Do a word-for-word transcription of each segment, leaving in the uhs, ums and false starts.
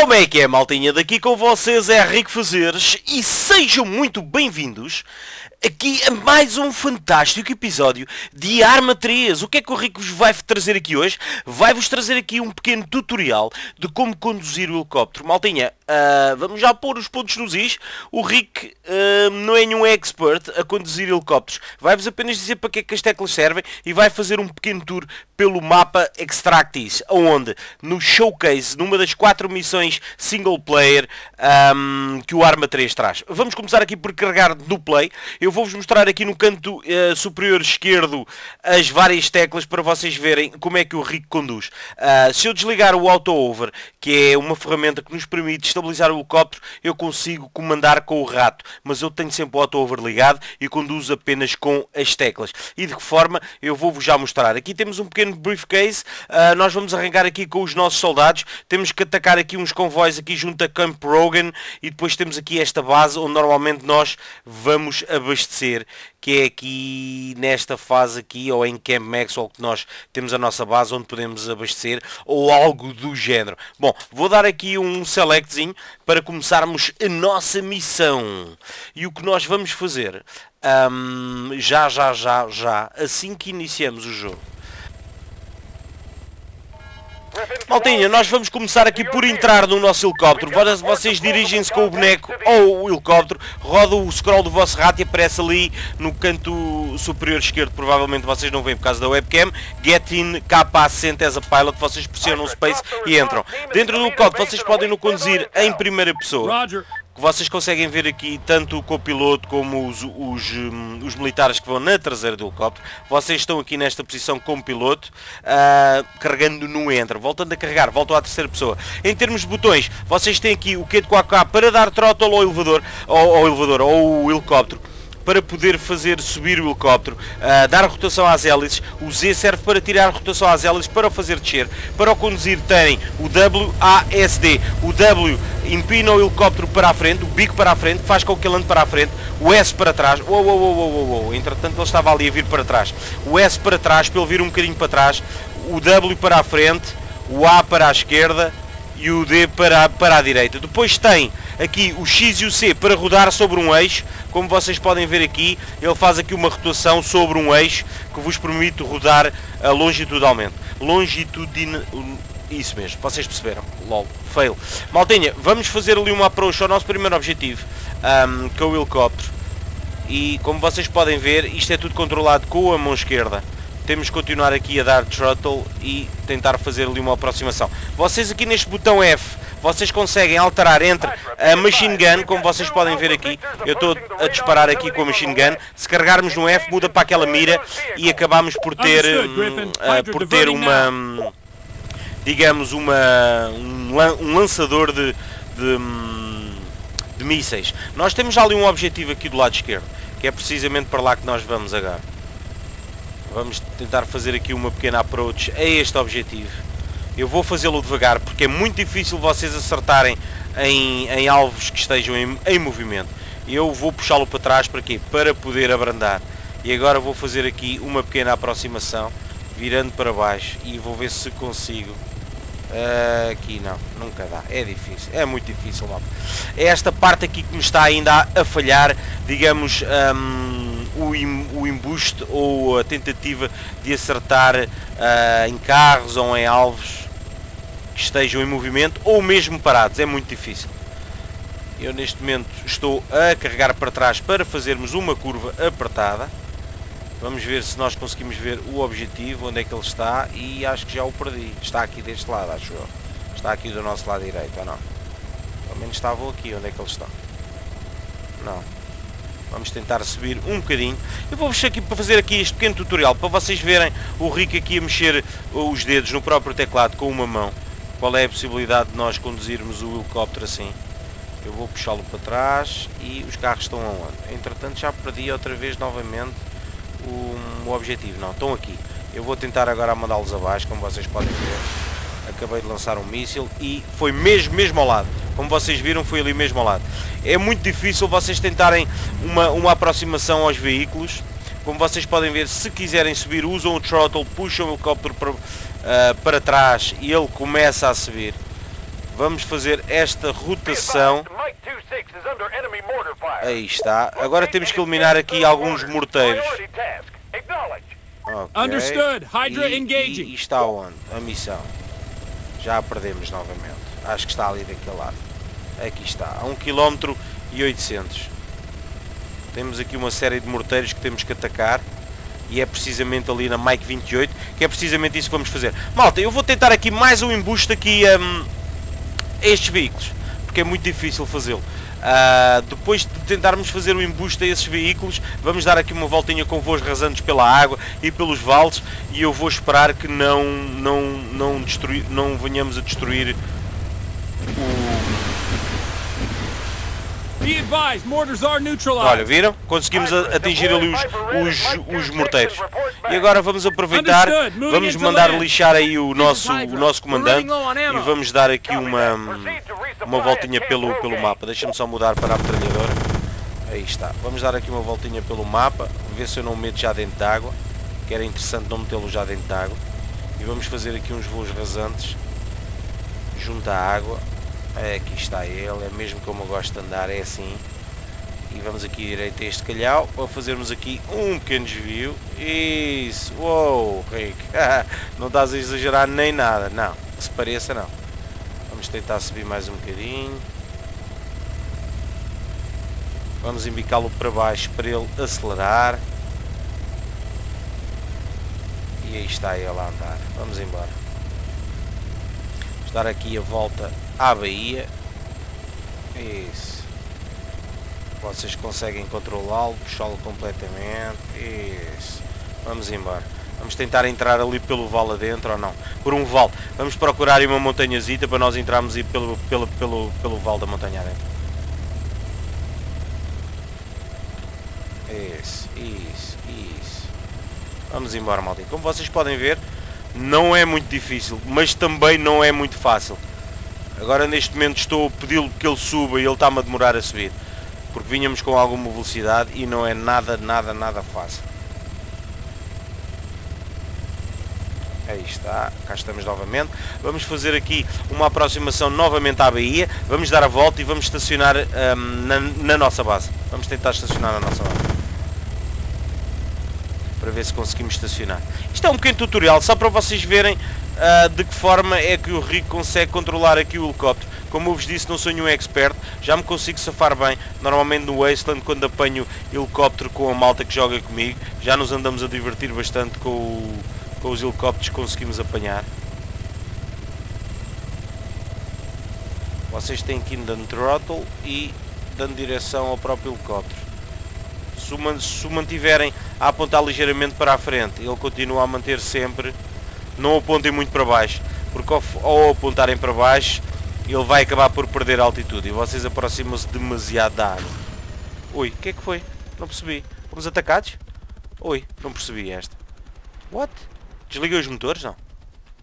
Como é que é, maltinha? Daqui com vocês é Ric Fazeres e sejam muito bem-vindos aqui a mais um fantástico episódio de Arma três. O que é que o Ric vos vai trazer aqui hoje? Vai-vos trazer aqui um pequeno tutorial de como conduzir o helicóptero. Maltinha, uh, vamos já pôr os pontos nos is. O Ric uh, não é nenhum expert a conduzir helicópteros. Vai-vos apenas dizer para que é que as teclas servem e vai fazer um pequeno tour pelo mapa Extractis, onde no showcase, numa das quatro missões single player um, que o Arma três traz. Vamos começar aqui por carregar no play. Eu Eu vou-vos mostrar aqui no canto uh, superior esquerdo as várias teclas para vocês verem como é que o Ric conduz. Uh, se eu desligar o auto-over, que é uma ferramenta que nos permite estabilizar o helicóptero, eu consigo comandar com o rato. Mas eu tenho sempre o auto-over ligado e conduzo apenas com as teclas. E de que forma eu vou-vos já mostrar. Aqui temos um pequeno briefcase. Uh, nós vamos arrancar aqui com os nossos soldados. Temos que atacar aqui uns convois aqui junto a Camp Rogan. E depois temos aqui esta base onde normalmente nós vamos abastecer, que é aqui nesta fase aqui, ou em Camp Max, ou que nós temos a nossa base onde podemos abastecer, ou algo do género. Bom, vou dar aqui um selectzinho para começarmos a nossa missão. E o que nós vamos fazer, um, já, já, já, já, assim que iniciamos o jogo. Maltinha, nós vamos começar aqui por entrar no nosso helicóptero. Vocês dirigem-se com o boneco ou o helicóptero, rodam o scroll do vosso rato e aparece ali no canto superior esquerdo, provavelmente vocês não veem por causa da webcam, Get in K cento as a pilot, vocês pressionam o space e entram. Dentro do helicóptero vocês podem no conduzir em primeira pessoa. Vocês conseguem ver aqui tanto o copiloto como os, os, os militares que vão na traseira do helicóptero. Vocês estão aqui nesta posição como piloto, uh, carregando no enter, voltando a carregar, voltam à terceira pessoa. Em termos de botões, vocês têm aqui o K quatrocentos para dar throttle ao elevador, ou, ao elevador, ou o helicóptero, para poder fazer subir o helicóptero, uh, dar rotação às hélices. O Z serve para tirar rotação às hélices, para o fazer descer. Para o conduzir tem o W A S D. O W empina o helicóptero para a frente, o bico para a frente, faz com que ele ande para a frente. O S para trás, uou, uou, uou, uou, uou. Entretanto ele estava ali a vir para trás. O S para trás, para ele vir um bocadinho para trás. O W para a frente, o A para a esquerda e o D para a, para a direita. Depois tem aqui o X e o C para rodar sobre um eixo. Como vocês podem ver aqui, ele faz aqui uma rotação sobre um eixo que vos permite rodar uh, longitudinalmente. Longitudin... Isso mesmo, vocês perceberam. Lol, fail. Maltinha, vamos fazer ali uma approach ao nosso primeiro objetivo, um, que é o helicóptero. E como vocês podem ver, isto é tudo controlado com a mão esquerda. Temos que continuar aqui a dar throttle e tentar fazer ali uma aproximação. Vocês aqui neste botão F, vocês conseguem alterar entre a machine gun, como vocês podem ver aqui. Eu estou a disparar aqui com a machine gun. Se carregarmos no F, muda para aquela mira e acabamos por ter, uh, por ter uma, digamos, uma, um lançador de, de, de mísseis. Nós temos ali um objetivo aqui do lado esquerdo, que é precisamente para lá que nós vamos agora. Vamos tentar fazer aqui uma pequena approach a este objetivo. Eu vou fazê-lo devagar porque é muito difícil vocês acertarem em, em alvos que estejam em, em movimento. Eu vou puxá-lo para trás para quê? Para poder abrandar. E agora vou fazer aqui uma pequena aproximação, virando para baixo, e vou ver se consigo. Uh, aqui não, nunca dá, é difícil, é muito difícil, malta. É esta parte aqui que me está ainda a, a falhar, digamos, um, o, im, o embuste ou a tentativa de acertar uh, em carros ou em alvos que estejam em movimento ou mesmo parados, é muito difícil. Eu neste momento estou a carregar para trás para fazermos uma curva apertada. Vamos ver se nós conseguimos ver o objetivo, onde é que ele está, e acho que já o perdi. Está aqui deste lado, acho eu. Está aqui do nosso lado direito, ou não? Pelo menos estava aqui, onde é que ele está? Não. Vamos tentar subir um bocadinho. Eu vou deixar aqui para fazer aqui este pequeno tutorial, para vocês verem o Ric aqui a mexer os dedos no próprio teclado com uma mão. Qual é a possibilidade de nós conduzirmos o helicóptero assim? Eu vou puxá-lo para trás e os carros estão aonde? Entretanto já perdi outra vez novamente o objetivo. Não, estão aqui. Eu vou tentar agora mandá-los abaixo, como vocês podem ver. Acabei de lançar um míssil e foi mesmo, mesmo ao lado. Como vocês viram, foi ali mesmo ao lado. É muito difícil vocês tentarem uma, uma aproximação aos veículos. Como vocês podem ver, se quiserem subir, usam o throttle, puxam o helicóptero para, uh, para trás e ele começa a subir. Vamos fazer esta rotação. Aí está. Agora temos que eliminar aqui alguns morteiros. Okay. E, e está onde? A missão. Já a perdemos novamente. Acho que está ali daquele lado. Aqui está. A um quilómetro e oitocentos. Temos aqui uma série de morteiros que temos que atacar. E é precisamente ali na Mike vinte e oito que é precisamente isso que vamos fazer. Malta, eu vou tentar aqui mais um embuste aqui um, a estes veículos, porque é muito difícil fazê-lo. Uh, depois de tentarmos fazer o embuste a esses veículos, vamos dar aqui uma voltinha com voos rasantes pela água e pelos vales, e eu vou esperar que não, não, não, destruir, não venhamos a destruir o... Olha, viram? Conseguimos atingir ali os, os, os morteiros. E agora vamos aproveitar, vamos mandar lixar aí o nosso, o nosso comandante e vamos dar aqui uma, uma voltinha pelo, pelo mapa. Deixa-me só mudar para a metralhadora. Aí está. Vamos dar aqui uma voltinha pelo mapa, ver se eu não o meto já dentro de água, que era interessante não metê-lo já dentro de água. E vamos fazer aqui uns voos rasantes junto à água. Aqui está ele, é mesmo como eu gosto de andar, é assim. E vamos aqui direito a este calhau para fazermos aqui um pequeno desvio. Isso, uou, Rick, não estás a exagerar nem nada, não, que se pareça não. Vamos tentar subir mais um bocadinho. Vamos embicá-lo para baixo para ele acelerar. E aí está ele a andar, vamos embora. Vamos dar aqui a volta à Bahia. Isso. Vocês conseguem controlá-lo, puxá-lo completamente. Isso. Vamos embora. Vamos tentar entrar ali pelo vale adentro ou não? Por um vale. Vamos procurar uma montanhazita para nós entrarmos aí pelo, pelo, pelo, pelo vale da montanha adentro. Isso. Isso. Isso. Vamos embora, maldito. Como vocês podem ver, não é muito difícil, mas também não é muito fácil. Agora neste momento estou a pedi-lo que ele suba e ele está-me a demorar a subir, porque vinhamos com alguma velocidade e não é nada, nada, nada fácil. Aí está, cá estamos novamente. Vamos fazer aqui uma aproximação novamente à Bahia, vamos dar a volta e vamos estacionar hum, na, na nossa base. Vamos tentar estacionar na nossa base, para ver se conseguimos estacionar. Isto é um pequeno tutorial, só para vocês verem uh, de que forma é que o Ric consegue controlar aqui o helicóptero. Como eu vos disse, não sou nenhum expert, já me consigo safar bem. Normalmente no Wasteland, quando apanho helicóptero com a malta que joga comigo, já nos andamos a divertir bastante com, o, com os helicópteros que conseguimos apanhar. Vocês têm que ir dando throttle e dando direção ao próprio helicóptero. Se o mantiverem a apontar ligeiramente para a frente, ele continua a manter sempre. Não apontem muito para baixo, porque ao apontarem para baixo ele vai acabar por perder a altitude e vocês aproximam-se demasiado da água. Ui, o que é que foi? Não percebi. Fomos atacados? Ui, não percebi esta. What? Desliguei os motores? Não.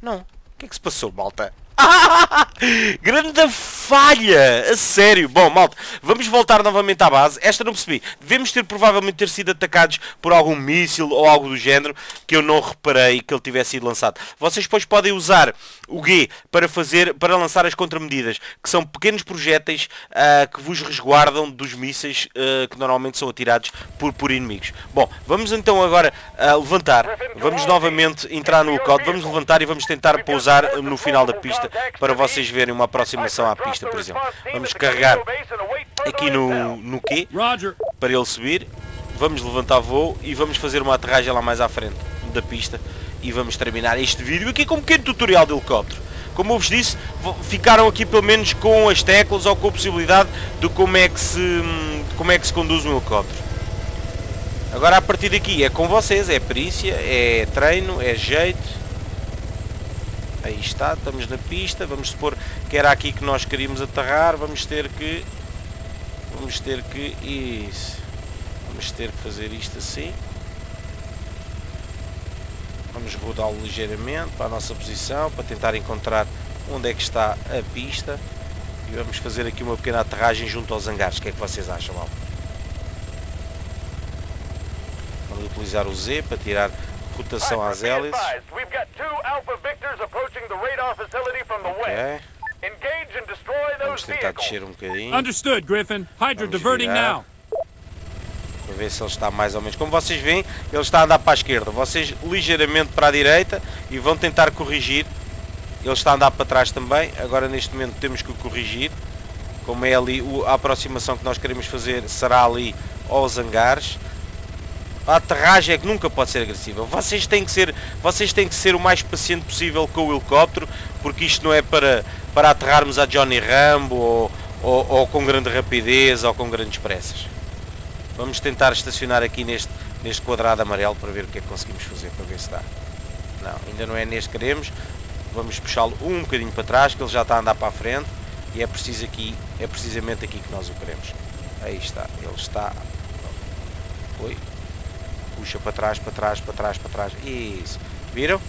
Não. O que é que se passou, malta? Ah, grande falha, a sério. Bom, malta, vamos voltar novamente à base. Esta não percebi, devemos ter provavelmente ter sido atacados por algum míssil ou algo do género, que eu não reparei que ele tivesse sido lançado. Vocês depois podem usar o G para, fazer, para lançar as contramedidas, que são pequenos projéteis uh, que vos resguardam dos mísseis uh, que normalmente são atirados por, por inimigos. Bom, vamos então agora uh, levantar, vamos novamente entrar no local, vamos levantar e vamos tentar pousar no final da pista, para vocês verem uma aproximação à pista, por exemplo. Vamos carregar aqui no, no Q para ele subir, vamos levantar voo e vamos fazer uma aterragem lá mais à frente da pista e vamos terminar este vídeo aqui com um pequeno tutorial de helicóptero. Como eu vos disse, ficaram aqui pelo menos com as teclas ou com a possibilidade de como é que se, como é que se conduz um helicóptero. Agora a partir daqui é com vocês, é perícia, é treino, é jeito. Aí está, estamos na pista, vamos supor que era aqui que nós queríamos aterrar, vamos ter que, vamos ter que, isso, vamos ter que fazer isto assim, vamos rodá-lo ligeiramente para a nossa posição, para tentar encontrar onde é que está a pista, e vamos fazer aqui uma pequena aterragem junto aos hangares. O que é que vocês acham, Alvo? Vamos utilizar o Z para tirar rotação às hélices. Okay. Vamos tentar descer um bocadinho. Understood, Griffin. Hydra diverting now. Vamos ver se ele está mais ou menos. Como vocês veem, ele está a andar para a esquerda. Vocês ligeiramente para a direita e vão tentar corrigir. Ele está a andar para trás também. Agora neste momento temos que o corrigir. Como é ali a aproximação que nós queremos fazer, será ali aos hangares. A aterragem é que nunca pode ser agressiva. Vocês têm que ser, vocês têm que ser o mais paciente possível com o helicóptero, porque isto não é para, para aterrarmos a Johnny Rambo ou, ou, ou com grande rapidez ou com grandes pressas. Vamos tentar estacionar aqui neste, neste quadrado amarelo para ver o que é que conseguimos fazer, para ver se dá. Não, ainda não é neste que queremos. Vamos puxá-lo um bocadinho para trás, que ele já está a andar para a frente, e é preciso aqui, é precisamente aqui que nós o queremos. Aí está, ele está... Oi. Puxa para trás, para trás, para trás, para trás. Isso. Viram?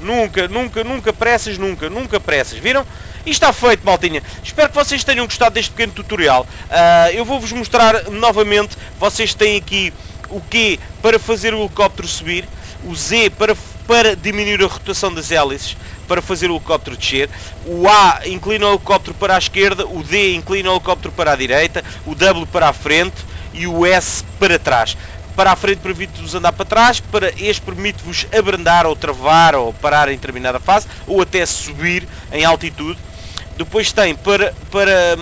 Nunca, nunca, nunca pressas, nunca, nunca pressas. Viram? E está feito, maltinha. Espero que vocês tenham gostado deste pequeno tutorial. Uh, eu vou-vos mostrar novamente. Vocês têm aqui o Q para fazer o helicóptero subir. O Z para, para diminuir a rotação das hélices, para fazer o helicóptero descer. O A inclina o helicóptero para a esquerda. O D inclina o helicóptero para a direita. O W para a frente. E o S para trás. Para a frente permite-vos andar para trás, para este permite-vos abrandar ou travar ou parar em determinada fase, ou até subir em altitude. Depois tem para, para,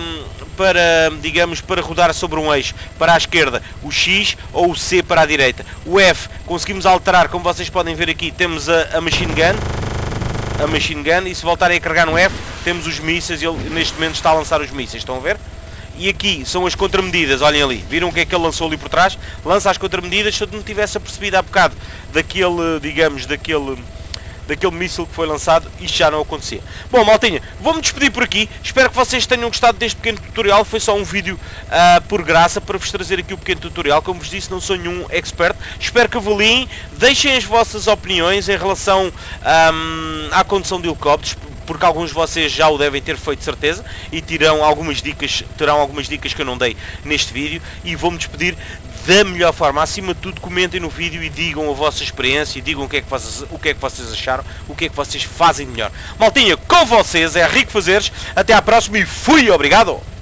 para, digamos, para rodar sobre um eixo, para a esquerda, o X ou o C para a direita. O F conseguimos alterar, como vocês podem ver aqui, temos a, a machine gun, a machine gun, e se voltarem a carregar no F, temos os mísseis, ele neste momento está a lançar os mísseis, estão a ver? E aqui são as contramedidas, olhem ali, viram o que é que ele lançou ali por trás? Lança as contramedidas, se eu não tivesse apercebido há bocado daquele, digamos, daquele, daquele míssil que foi lançado, isto já não acontecia. Bom, maltinha, vou-me despedir por aqui, espero que vocês tenham gostado deste pequeno tutorial, foi só um vídeo uh, por graça, para vos trazer aqui o pequeno tutorial, como vos disse, não sou nenhum expert, espero que avaliem, deixem as vossas opiniões em relação um, à condução de helicópteros, porque alguns de vocês já o devem ter feito de certeza e terão algumas dicas, terão algumas dicas que eu não dei neste vídeo, e vou-me despedir da melhor forma. Acima de tudo, comentem no vídeo e digam a vossa experiência e digam o que é que vocês, o que é que vocês acharam, o que é que vocês fazem melhor. Maltinha, com vocês é Ric Fazeres, até à próxima e fui, obrigado!